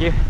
Thank you.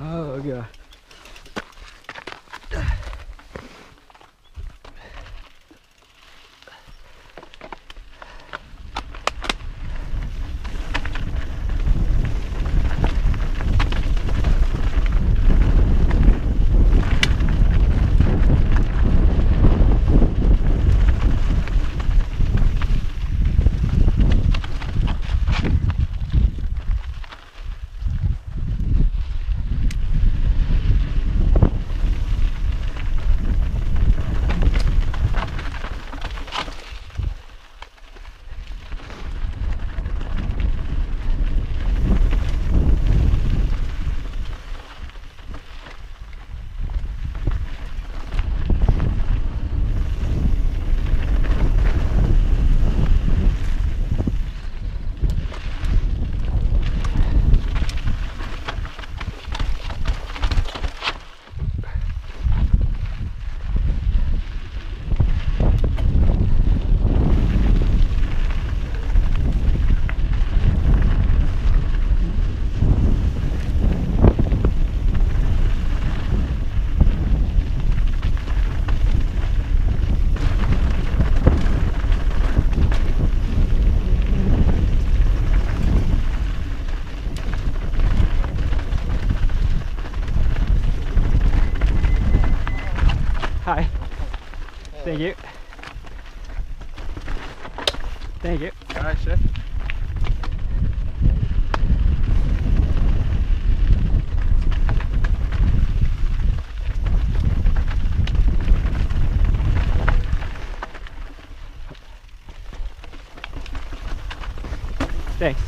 Oh god. Hi. Thank you. Thank you. All right, chef. Thanks.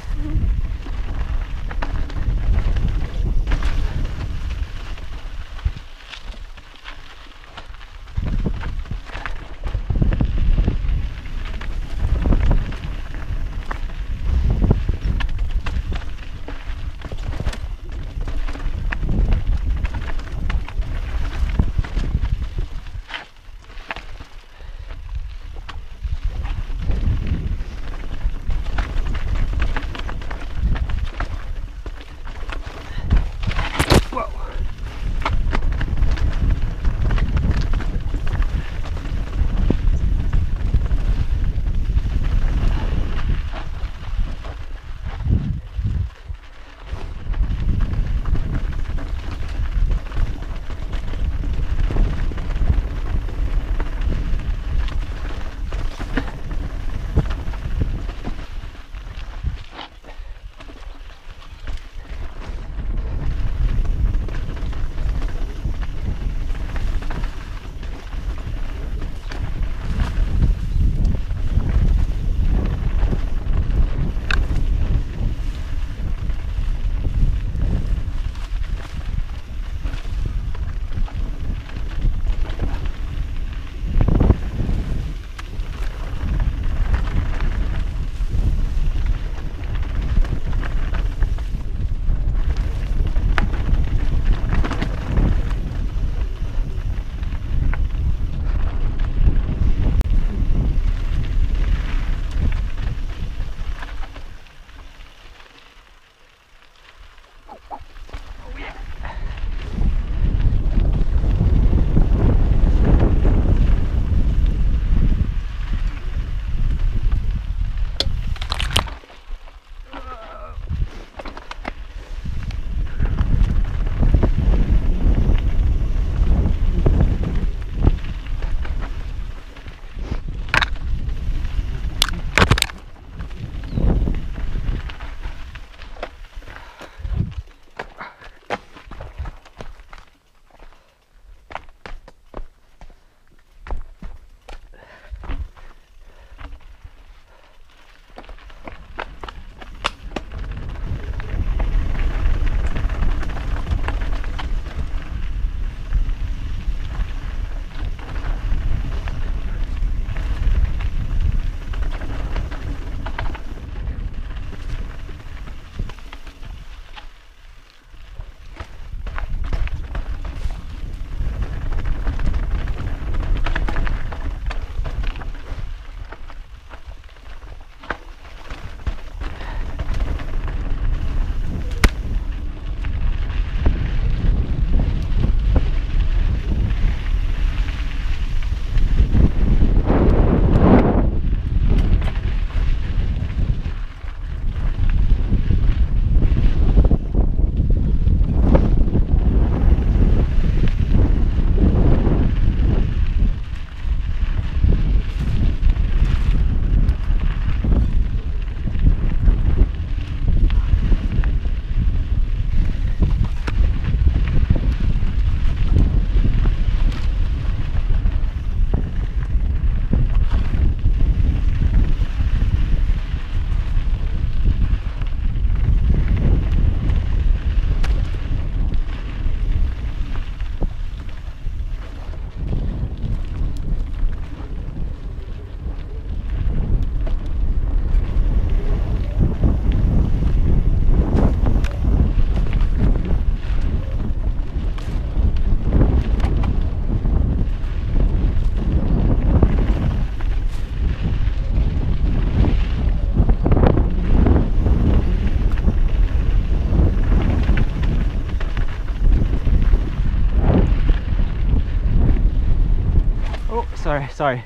sorry.